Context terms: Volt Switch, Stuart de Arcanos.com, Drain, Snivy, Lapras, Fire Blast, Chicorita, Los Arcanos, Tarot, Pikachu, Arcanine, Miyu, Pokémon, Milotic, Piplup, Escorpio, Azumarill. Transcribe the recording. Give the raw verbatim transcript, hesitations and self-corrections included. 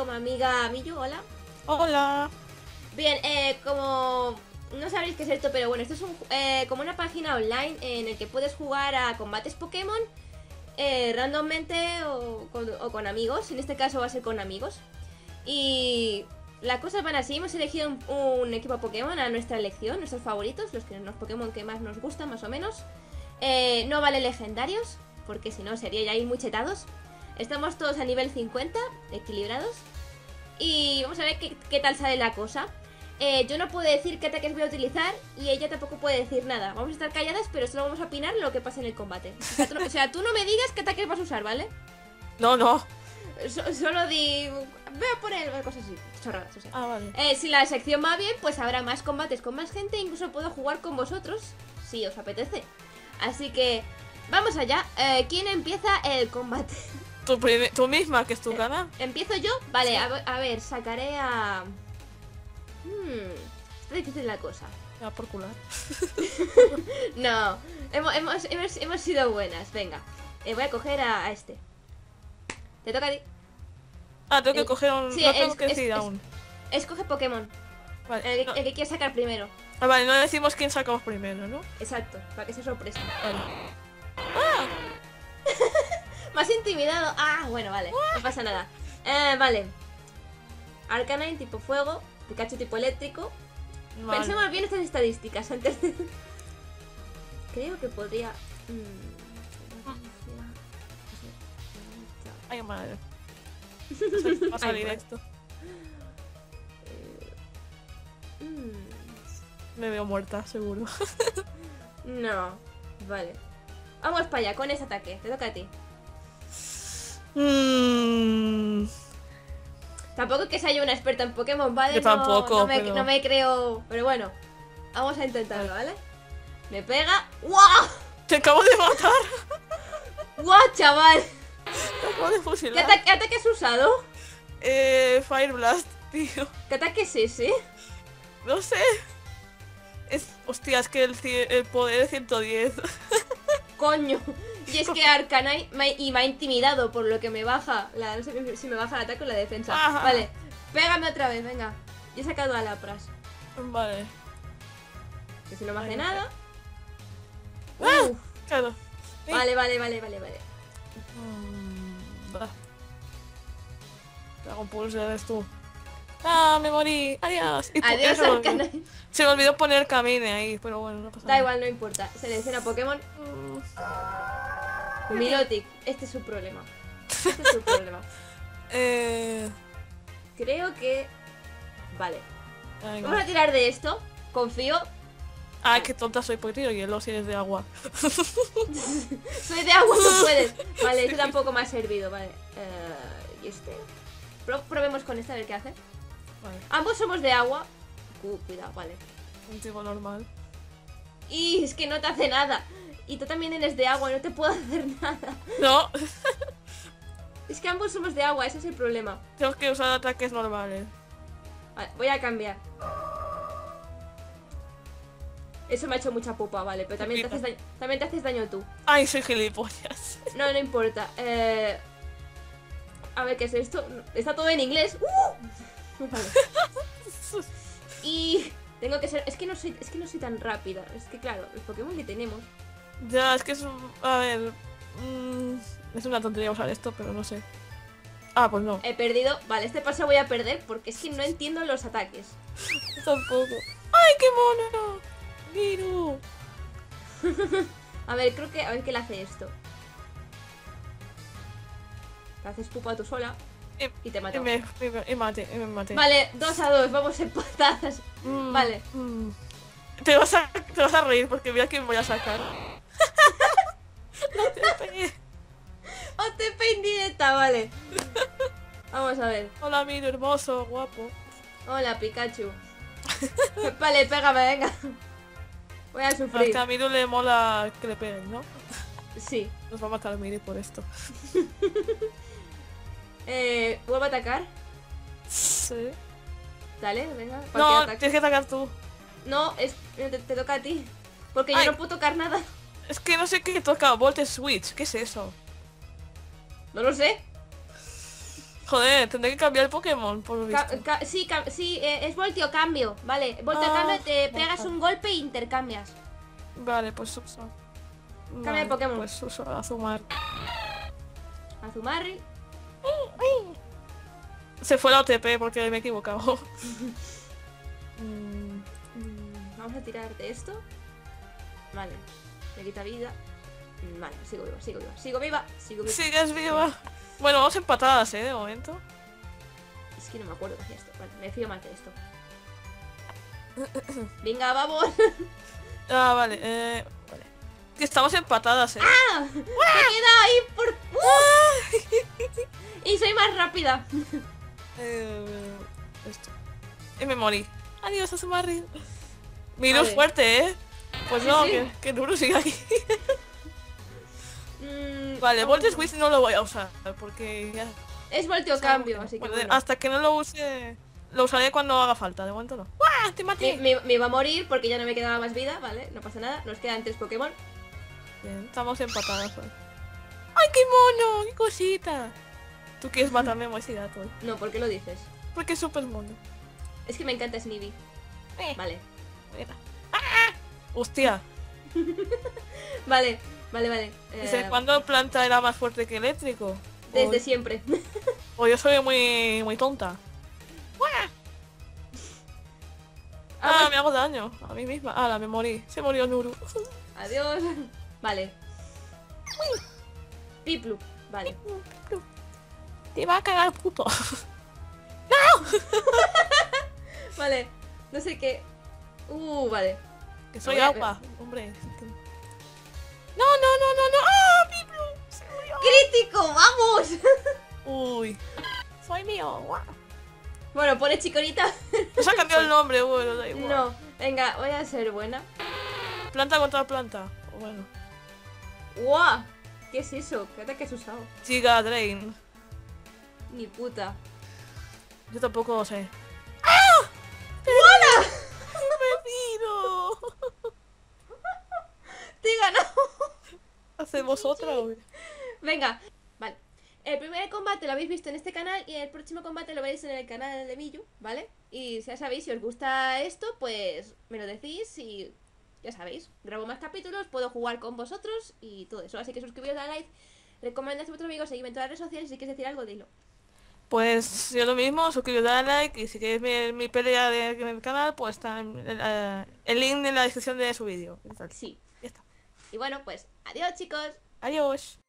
como amiga Miyu, hola. Hola. Bien, eh, como... no sabréis qué es esto, pero bueno, esto es un, eh, como una página online en el que puedes jugar a combates Pokémon eh, randommente o con, o con amigos. En este caso va a ser con amigos. Y las cosas van así, hemos elegido un, un equipo Pokémon a nuestra elección, nuestros favoritos, los, que, los Pokémon que más nos gustan, más o menos. Eh, no vale legendarios, porque si no sería ya ahí muy chetados. Estamos todos a nivel cincuenta, equilibrados. Y vamos a ver qué, qué tal sale la cosa. Eh, yo no puedo decir qué ataques voy a utilizar y ella tampoco puede decir nada. Vamos a estar calladas, pero solo vamos a opinar lo que pasa en el combate. O sea, tú no, o sea, tú no me digas qué ataques vas a usar, ¿vale? No, no. So, solo di... veo por él, cosas así, chorradas. O sea. Ah, vale. eh, si la sección va bien, pues habrá más combates con más gente. Incluso puedo jugar con vosotros, si os apetece. Así que, vamos allá. Eh, ¿Quién empieza el combate? Tú, tú misma, que es tu gana. Eh, ¿Empiezo yo? Vale, sí. a, a ver, sacaré a... Hmm, está difícil la cosa. Ah, por cular. No, hemos, hemos, hemos, hemos sido buenas. Venga, eh, voy a coger a, a este. Te toca a ti. Ah, tengo el, que coger un... Sí, no tengo es, que decir es, aún. Es, escoge Pokémon. Vale, el, no. el que quieras sacar primero. Ah, vale, no decimos quién sacamos primero, ¿no? Exacto, para que sea sorpresa. Vale. ¡Ah! Me has intimidado. Ah, bueno, vale. ¡Ah! No pasa nada. Eh, vale. Arcanine tipo fuego. Pikachu tipo eléctrico. Vale. Pensemos bien estas estadísticas antes de... Creo que podría... Ay, madre. Pasa Ay, directo. Madre. Me veo muerta, seguro. No. Vale. Vamos para allá, con ese ataque. Te toca a ti. Mmm... Tampoco que sea yo una experta en Pokémon, ¿vale? Yo tampoco, no, no, me, pero... no me creo... Pero bueno, vamos a intentarlo, ¿vale? Me pega... ¡Guau! ¡Te acabo de matar! ¡Guau, chaval! Te acabo de fusilar. ¿Qué, ata ¿Qué ataque has usado? Eh... Fire Blast, tío. ¿Qué ataque es ese? No sé... Es... Hostia, es que el, el poder es ciento diez. Coño. Y es que Arcanine me, y me ha intimidado por lo que me baja la, no sé si me baja el ataque o la defensa. Ajá. Vale, pégame otra vez, venga. Y he sacado a Lapras. Vale. Que si no me hace nada. ¡Ah! Claro. Sí. Vale, vale, vale, vale, vale. Mm, va. Dragon Pulse, eres tú. ¡Ah, me morí! ¡Adiós! Y ¡Adiós, se Arcanine! Me se me olvidó poner Camine ahí, pero bueno, no pasa nada. Da igual, no importa. Selecciona Pokémon. Mm. Milotic. Este es su problema. Este es su problema. eh... Creo que... Vale. Venga. Vamos a tirar de esto. Confío. Ah, qué tonta soy, porque tiro hielo si eres de agua. Soy de agua, no puedes. Vale, esto tampoco me ha servido, vale. Uh, ¿Y este? Pro probemos con este a ver qué hace. Vale. Ambos somos de agua. Uh, cuidado, vale. Un chico normal. Y es que no te hace nada. Y tú también eres de agua, no te puedo hacer nada. No. Es que ambos somos de agua, ese es el problema. Tengo que usar ataques normales. Vale, voy a cambiar. Eso me ha hecho mucha pupa, vale. Pero también te, haces daño, también te haces daño tú. Ay, soy gilipollas. No, no importa. Eh... A ver, ¿qué es esto? Está todo en inglés. ¡Uh! Vale. Y tengo que ser... Es que, no soy, es que no soy tan rápida. Es que claro, los Pokémon que tenemos... Ya, es que es... A ver... Mmm, es una tontería usar esto, pero no sé. Ah, pues no. He perdido... Vale, este paso voy a perder porque es que no entiendo los ataques. Tampoco. ¡Ay, qué mono! ¡Miru! A ver, creo que... A ver qué le hace esto. Te haces pupa tú sola y te matas. Y, y, y, mate, y me mate. Vale, dos a dos, vamos empatadas. Mm, vale. Mm. Te, vas a, te vas a reír porque mira quién voy a sacar. No te pegué. O te pegué indirecta, vale. Vamos a ver. Hola, Miru, hermoso, guapo. Hola, Pikachu. Vale, pégame, venga. Voy a sufrir. Hasta a Miru le mola que le peguen, ¿no? Sí. Nos va a matar Miru por esto. Eh, ¿vuelvo a atacar? Sí. Dale, venga. No, tienes que atacar tú. No, es, te, te toca a ti. Porque Ay. yo no puedo tocar nada. Es que no sé qué toca. Volt Switch, ¿qué es eso? No lo sé. Joder, tendré que cambiar el Pokémon, por lo visto. Ca sí, sí eh, es volteo cambio, vale. Volteo ah, cambio, te pegas un golpe e intercambias. Vale, pues uso. Cambia vale, el Pokémon. Pues uso Azumarill. Azumarill. Se fue la O T P porque me he equivocado. Vamos a tirar de esto. Vale, me quita vida. Vale, sigo viva, sigo viva, sigo viva, sigo viva. Sigues viva. Bueno, vamos empatadas, eh, de momento. Es que no me acuerdo que hacía esto. Vale, me fío más de esto. Venga, vamos. Ah, vale, eh. Vale. Estamos empatadas, eh. ¡Ah! ¡Me he quedado ahí por! ¡Uh! Y soy más rápida. Eh, esto. Y me morí. Adiós, Azumarill. Miru es fuerte, eh. Pues no, sí, sí. que Miru siga aquí. mm, vale, Volt Switch no lo voy a usar porque ya. Es volteo cambio, o sea, así que. Bueno. Hasta que no lo use. Lo usaré cuando haga falta, de momento no. ¡Uah! ¡Te maté! Me, me, me iba a morir porque ya no me quedaba más vida, vale, no pasa nada, nos quedan tres Pokémon. Bien, estamos empatadas hoy. ¡Ay, qué mono! ¡Qué cosita! Tú quieres matarme a ese gato. No, ¿por qué lo dices? Porque es súper mono. Es que me encanta Snivy. Eh. Vale. ¡Ah! ¡Hostia! vale, vale, vale. ¿Desde eh... cuándo planta era más fuerte que eléctrico? Desde o... siempre. O yo soy muy, muy tonta. Ah, me hago daño a mí misma. Ah, me morí. Se murió Nuru. Adiós. Vale. Piplup. Vale. Piplup. Te va a cagar, puto. ¡No! vale. No sé qué. Uh, vale. Que soy agua. Hombre. No, no, no, no, no. ¡Ah, Piplup! Se murió. ¡Crítico! ¡Vamos! Uy. Soy mío. Bueno, pone Chicorita. Nos ha cambiado el nombre, bueno, da igual. No, venga, voy a ser buena. Planta contra planta, bueno. ¡Guau! Wow, ¿qué es eso? ¿Qué ataque has usado? Chica, Drain. Ni puta. Yo tampoco lo sé. ¡Ah! ¡Hola! ¡Me tiro! ¡Te he ganado! ¿Hacemos otra o...? Venga. El primer combate lo habéis visto en este canal y el próximo combate lo veréis en el canal de Miyu, ¿vale? Y ya sabéis, si os gusta esto, pues me lo decís y ya sabéis. Grabo más capítulos, puedo jugar con vosotros y todo eso. Así que suscribiros a la live, recomendad a vuestros amigos, seguidme en todas las redes sociales y si quieres decir algo, dilo. Pues yo lo mismo, suscribiros a la like y si queréis ver mi pelea de, en el canal, pues está en, uh, el link en la descripción de su vídeo. Sí. Ya está. Y bueno, pues adiós chicos. Adiós.